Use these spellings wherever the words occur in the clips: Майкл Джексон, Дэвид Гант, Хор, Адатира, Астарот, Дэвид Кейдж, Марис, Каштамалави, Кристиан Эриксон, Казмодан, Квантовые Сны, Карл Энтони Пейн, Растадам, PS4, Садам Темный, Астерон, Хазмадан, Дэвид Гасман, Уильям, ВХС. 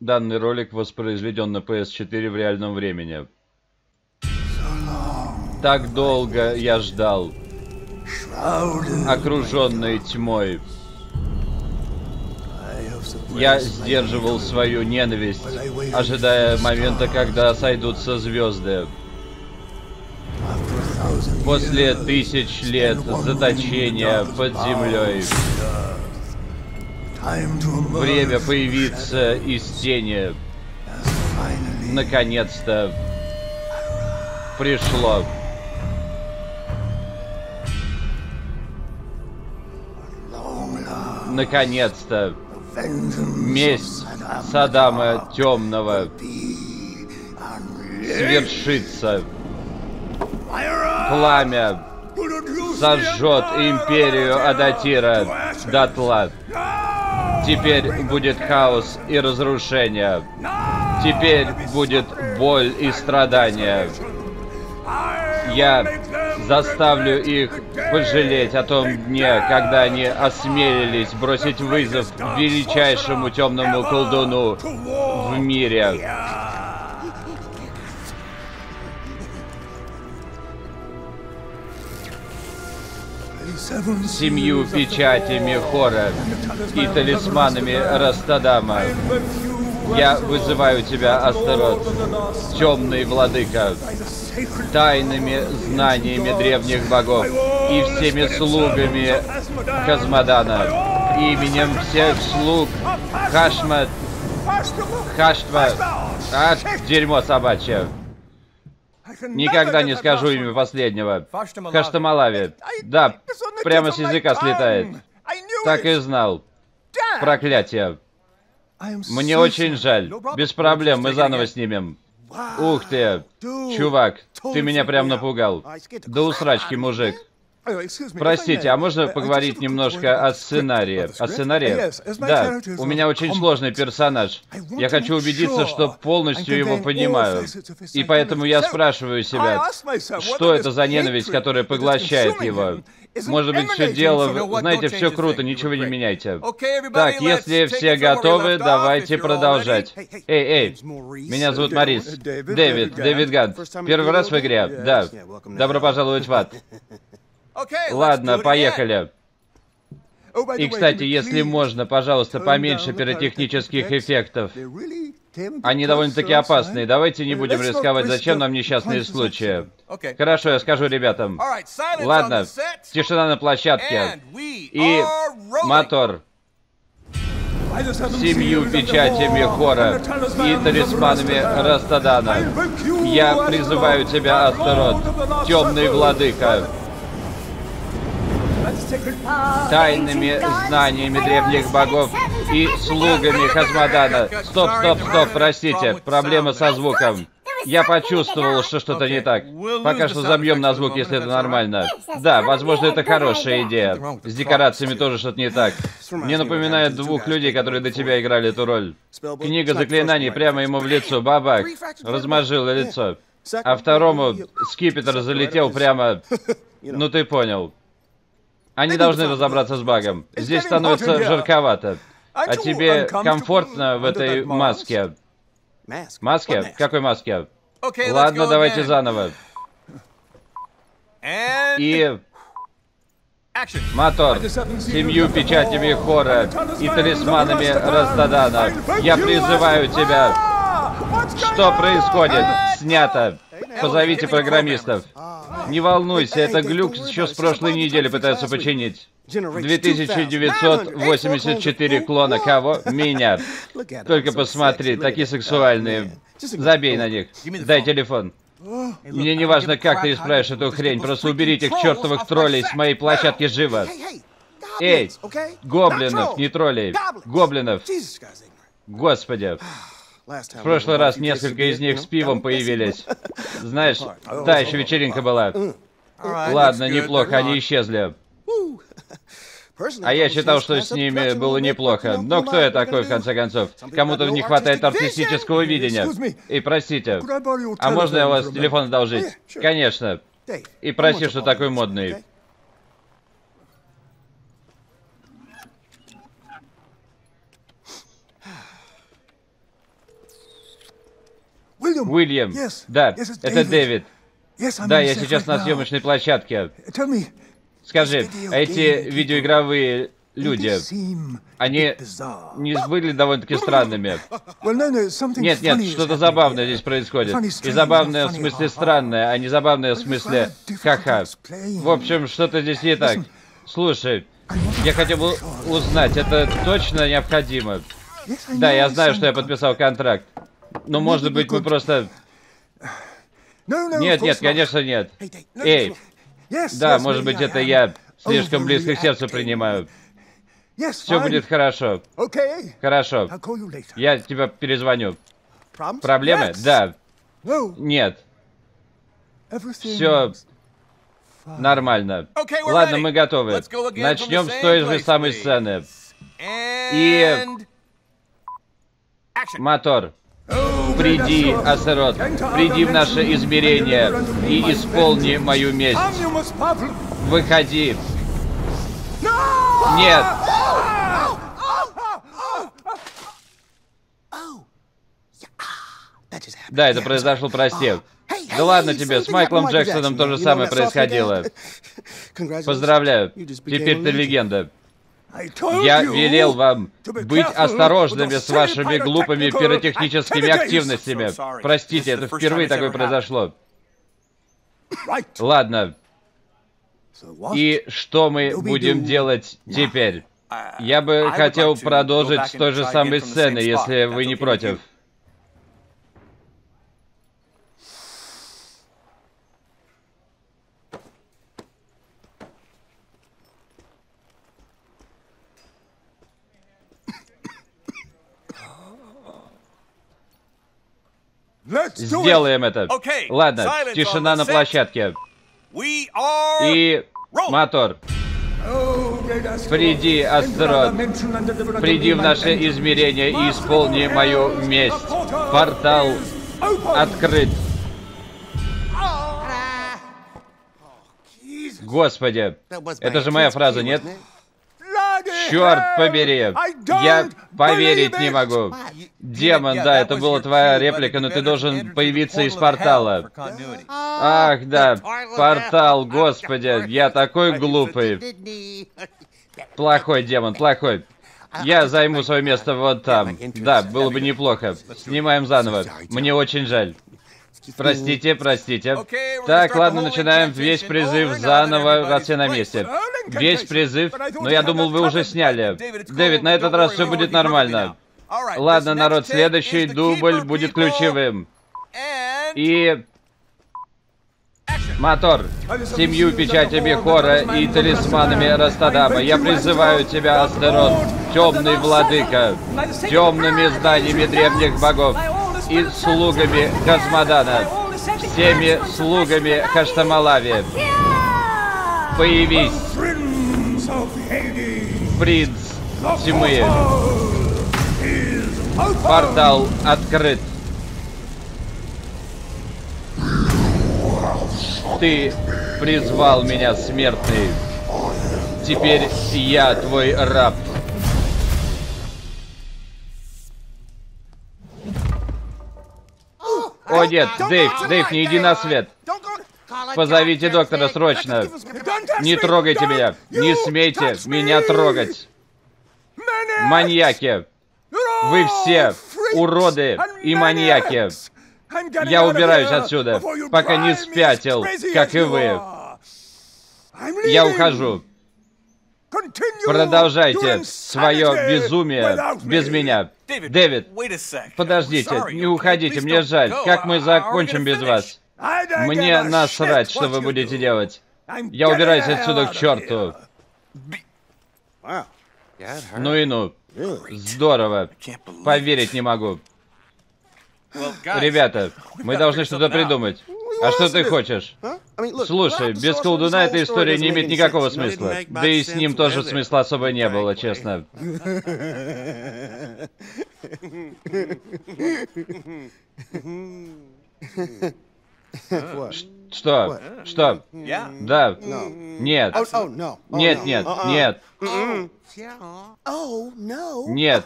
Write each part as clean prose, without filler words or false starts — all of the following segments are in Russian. Данный ролик воспроизведен на PS4 в реальном времени. Так долго я ждал, окруженный тьмой. Я сдерживал свою ненависть, ожидая момента, когда сойдутся звезды. После 1000 лет заточения под землей, время появиться из тени. Наконец-то пришло. Наконец-то месть Садама Темного свершится. Пламя сожжет империю Адатира дотла. Теперь будет хаос и разрушение. Теперь будет боль и страдания. Я заставлю их пожалеть о том дне, когда они осмелились бросить вызов величайшему темному колдуну в мире. Семью печатями Хора и талисманами Растадама. Я вызываю тебя, Астарот, темный владыка, тайными знаниями древних богов и всеми слугами Казмодана, именем всех слуг Хашмо... Хаштва... А, дерьмо собачье. Никогда не скажу имя последнего. Каштамалави. Да, прямо с языка слетает. Так и знал. Проклятие. Мне очень жаль. Без проблем, мы заново снимем. Ух ты. Чувак, ты меня прям напугал. Да усрачки, мужик. Простите, а можно поговорить немножко о сценарии? О сценарии? Да, у меня очень сложный персонаж. Я хочу убедиться, что полностью его понимаю. И поэтому я спрашиваю себя, что это за ненависть, которая поглощает его? Может быть, все дело в... Знаете, все круто, ничего не меняйте. Так, если все готовы, давайте продолжать. Эй, меня зовут Марис. Дэвид Гант. Первый раз в игре? Да. Добро пожаловать в ад. Ладно, поехали. И, кстати, если можно, пожалуйста, поменьше пиротехнических эффектов. Они довольно-таки опасные. Давайте не будем рисковать. Зачем нам несчастные случаи? Хорошо, я скажу ребятам. Ладно, тишина на площадке. И мотор. Семью печатями Хора и талисманами Растадана. Я призываю тебя, Астарот, темный владыка. Тайными знаниями древних богов и слугами Хазмадана. Стоп, простите, проблема со звуком. Я почувствовал, что что-то не так. Пока что замьем на звук, если это нормально. Да, возможно, это хорошая идея. С декорациями тоже что-то не так. Мне напоминает двух людей, которые до тебя играли эту роль. Книга заклинаний прямо ему в лицо, бабак. Размажило лицо. А второму скипетр залетел прямо... Ну ты понял. Они должны разобраться с багом. Здесь становится жарковато. А тебе комфортно в этой маске? Маске? Какой маске? Ладно, давайте заново. И... Мотор. Семью печатями Хора и талисманами Растадана. Я призываю тебя. Что происходит? Снято. Позовите программистов. Не волнуйся, это глюк еще с прошлой недели пытаются починить. 2984 клона кого? Меня. Только посмотри, такие сексуальные. Забей на них. Дай телефон. Мне не важно, как ты исправишь эту хрень, просто уберите их чертовых троллей с моей площадки живо. Эй, гоблинов, не троллей. Гоблинов. Господи. В прошлый раз несколько из них с пивом появились. Знаешь, та еще вечеринка была. Ладно, неплохо, они исчезли. А я считал, что с ними было неплохо. Но кто я такой, в конце концов? Кому-то не хватает артистического видения. И простите, а можно я у вас телефон одолжить? Конечно. И прости, что такой модный. Уильям. Да, это Дэвид. Да, я сейчас на съемочной площадке. Скажи, а эти видеоигровые люди, они не были довольно-таки странными? Нет, нет, что-то забавное здесь происходит. И забавное в смысле странное, а не забавное в смысле ха-ха. В общем, что-то здесь не так. Слушай, я хотел бы узнать, это точно необходимо? Да, я знаю, что я подписал контракт. Но, может быть, мы просто... Нет, нет, конечно, нет. Эй, да, может быть, это я слишком близко к сердцу принимаю. Все будет хорошо. Хорошо. Я тебя перезвоню. Проблемы? Да. Нет. Все нормально. Ладно, мы готовы. Начнем с той же самой сцены. И... Мотор. Приди, Астарот, приди в наше измерение и исполни мою месть. Выходи. Нет. Да, это произошло, прости. Да ладно тебе, с Майклом Джексоном то же самое происходило. Поздравляю, теперь ты легенда. Я велел вам быть осторожными с вашими глупыми пиротехническими активностями. Простите, это впервые такое произошло. Ладно. И что мы будем делать теперь? Я бы хотел продолжить с той же самой сцены, если вы не против. Сделаем это. Ладно, тишина на площадке. И мотор. Приди, Астерон. Приди в наше измерение и исполни мою месть. Портал открыт. Господи, это же моя фраза, нет? Черт побери, я поверить не могу. Демон, да, это была твоя реплика, но ты должен появиться из портала. Ах, да, портал, господи, я такой глупый. Плохой демон, плохой. Я займу свое место вот там. Да, было бы неплохо. Снимаем заново. Мне очень жаль. Простите, простите. Так, ладно, начинаем весь призыв заново, раз все на месте. Весь призыв, но я думал, вы уже сняли. Дэвид, на этот раз все будет нормально. Ладно, народ, следующий дубль будет ключевым. И... Мотор, семью печатями Хора и талисманами Растадама, я призываю тебя, Астерот, темный владыка, темными зданиями древних богов и слугами Казмодана, всеми слугами Каштамалави. Появись, принц тьмы. Портал открыт. Ты призвал меня, смертный. Теперь я твой раб. О нет, Дэйв, Дэйв, не иди на свет. Позовите доктора срочно. Не трогайте меня. Не смейте меня трогать. Маньяки. Вы все уроды и маньяки. Я убираюсь отсюда, пока не спятил, как и вы. Я ухожу. Продолжайте свое безумие без меня. Дэвид, подождите, не уходите, мне жаль. Как мы закончим без вас? Мне насрать, что вы будете делать. Я убираюсь отсюда к черту. Ну и ну. Здорово. Поверить не могу. Ребята, мы должны что-то придумать. А что ты хочешь? Слушай, без колдуна эта история не имеет никакого смысла. Да и с ним тоже смысла особо не было, честно. Что? Что? Да. Нет. Нет, нет, нет. Нет.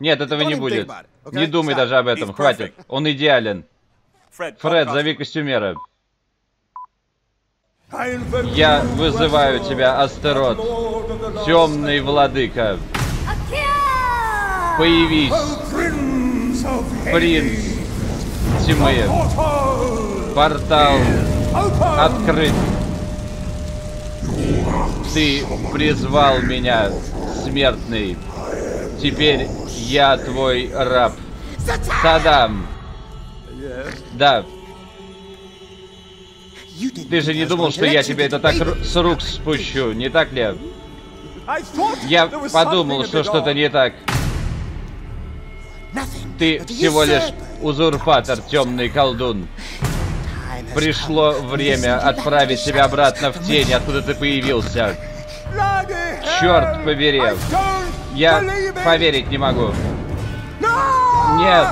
Нет, этого не будет. Не думай даже об этом, хватит. Он идеален. Фред, зови костюмера. Я вызываю тебя, Астарот, темный владыка. Появись, принц тьмы. Портал открыт. Ты призвал меня, смертный. Теперь я твой раб. Садам. Да. Ты же не думал, что я тебе это так с рук спущу, не так ли? Я подумал, что что-то не так. Ты всего лишь узурпатор, темный колдун. Пришло время отправить тебя обратно в тень, откуда ты появился. Черт побери. Я поверить не могу. Нет.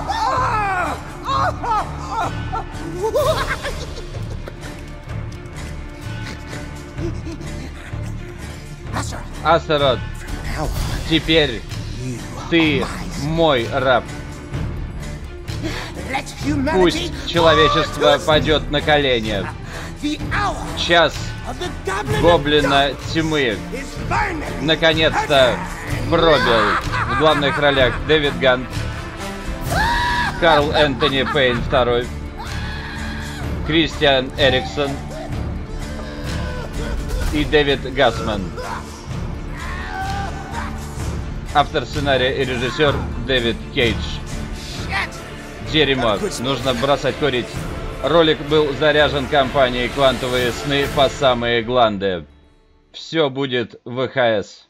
Астарот, теперь ты мой раб. Пусть человечество падет на колени. Час гоблина тьмы наконец-то пробил. В главных ролях Дэвид Гант, Карл Энтони Пейн II, Кристиан Эриксон и Дэвид Гасман. Автор сценария и режиссер Дэвид Кейдж. Дерьмо. Нужно бросать курить. Ролик был заряжен компанией «Квантовые сны» по самые гланды. Все будет ВХС.